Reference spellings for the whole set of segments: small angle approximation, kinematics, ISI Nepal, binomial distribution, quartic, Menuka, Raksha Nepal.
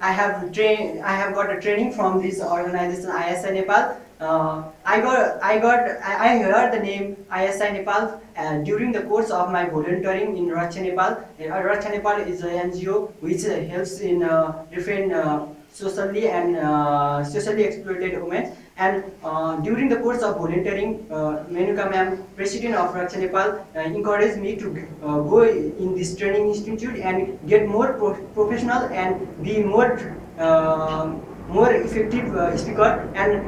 I have got a training from this organization ISI Nepal. I heard the name ISI Nepal during the course of my volunteering in Raksha Nepal. Raksha Nepal is an NGO which helps in different socially exploited women. And during the course of volunteering, Menuka ma'am, president of Raksha Nepal, encouraged me to go in this training institute and get more professional and be more more effective speaker. And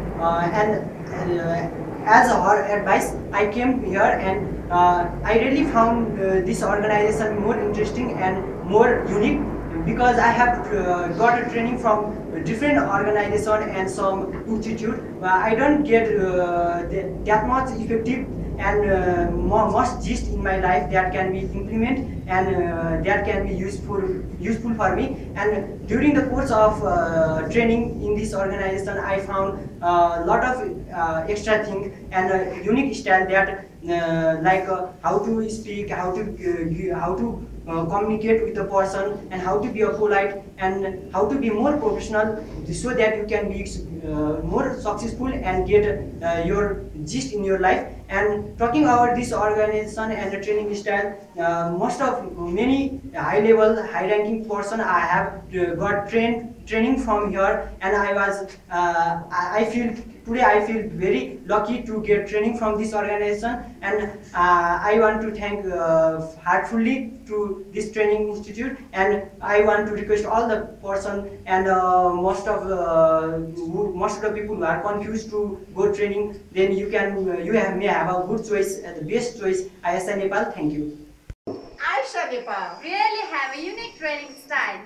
as her advice, I came here, and I really found this organization more interesting and more unique, because I have got a training from different organizations and some institute. I don't get that much effective and much gist in my life that can be implemented and that can be useful for me. And during the course of training in this organization, I found a lot of extra things and a unique style that like how to speak, how to communicate with the person, and how to be polite, and how to be more professional, so that you can be more successful and get your gist in your life. And talking about this organization and the training style, many high-level, high-ranking person I have got training from here, and I feel very lucky to get training from this organization. And I want to thank heartfully to this training institute, and I want to request all the person and most of the people who are confused to go training, then you can you may have a good choice, the best choice, ISI Nepal. Thank you. ISI Nepal really have a unique training style